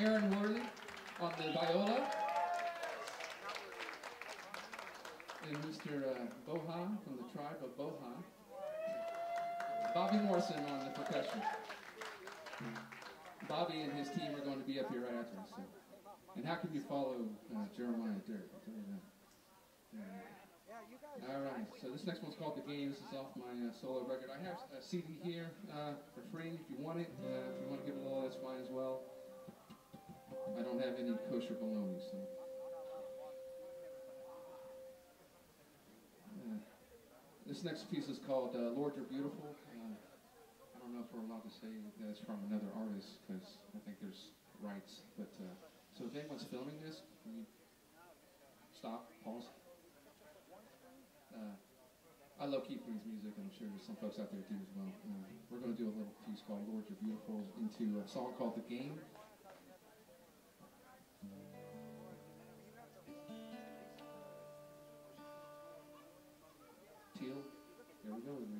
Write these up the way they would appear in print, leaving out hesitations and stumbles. Aaron Murray on the viola, and Mr. Bohan from the tribe of Bohan, Bobby Morrison on the percussion. Bobby and his team are going to be up here right after us. So. And how can you follow Jeremiah Dirk? All right, so this next one's called The Game. This is off my solo record. I have a CD here for free if you want it. If you want to give it a little, that's fine as well. I don't have any kosher bologna, so. This next piece is called Lord, You're Beautiful. I don't know if we're allowed to say that it's from another artist, because I think there's rights. But so if anyone's filming this, can you stop, pause? I love Keith's music, and I'm sure there's some folks out there do as well. We're going to do a little piece called Lord, You're Beautiful into a song called The Game. Here we go with me.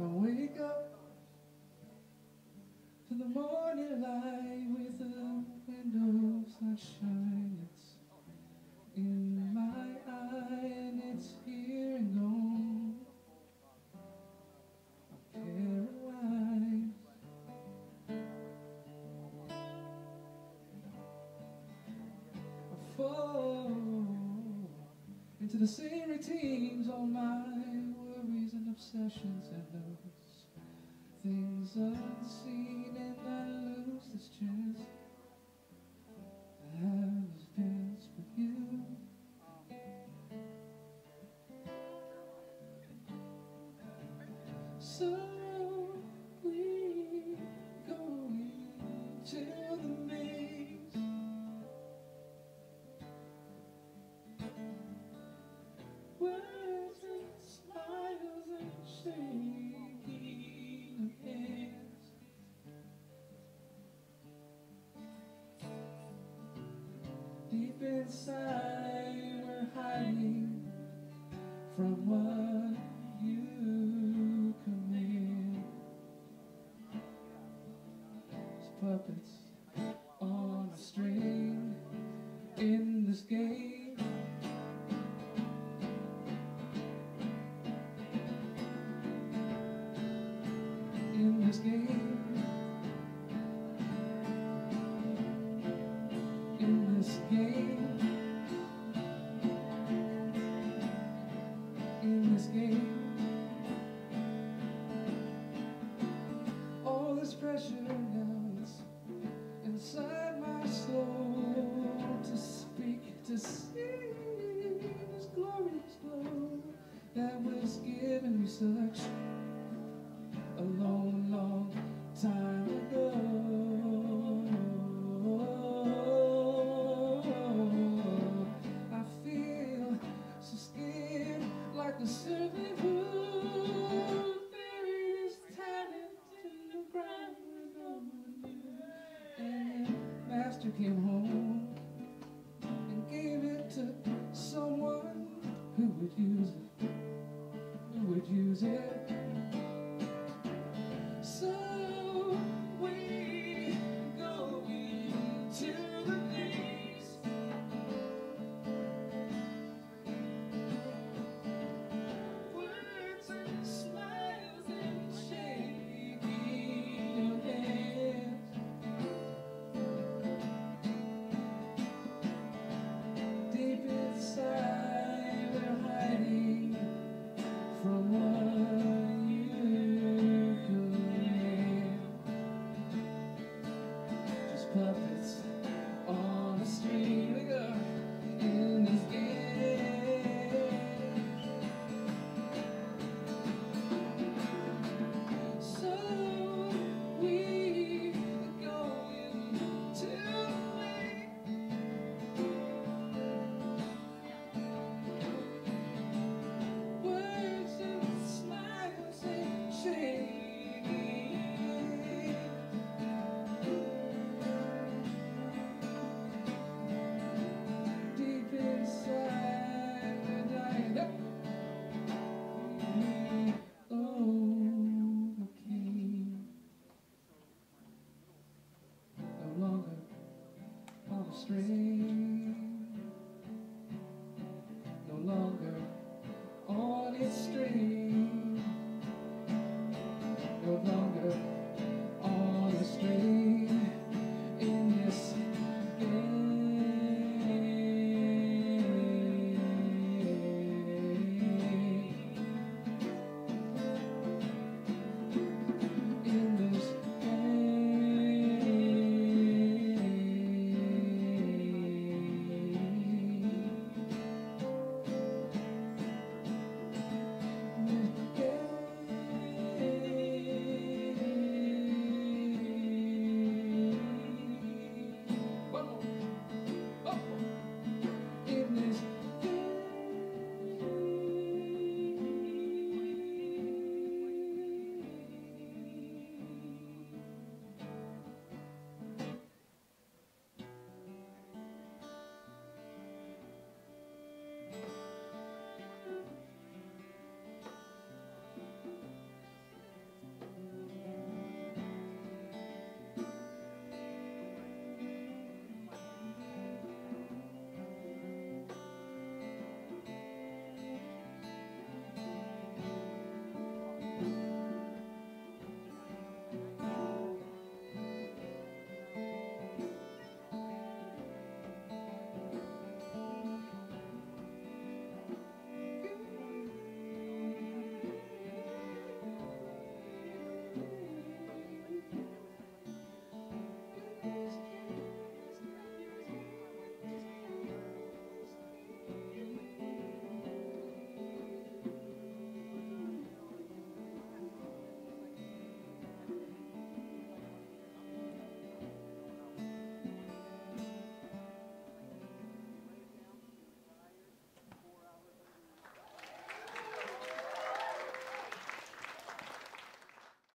I wake up to the morning light with a window of sunshine. It's in my eye and it's here and gone. I'm paralyzed. I fall. into the same routines, all my worries and obsessions and those things unseen, and I lose this chance I was built with you. So we're going to the maze, words and smiles and shaking of hands. Deep inside we're hiding from what you puppets on a string in this game. In this game. In this game. In this game. All this pressure now. Inside my soul, to speak, to see this glorious glow that was given me such a long, long time ago. I feel so scared, like a serpent who buried his talent in the ground. Master came home and gave it to someone who would use it, who would use it. So we go into the maze, words and smiles and shaking of hands. Strange.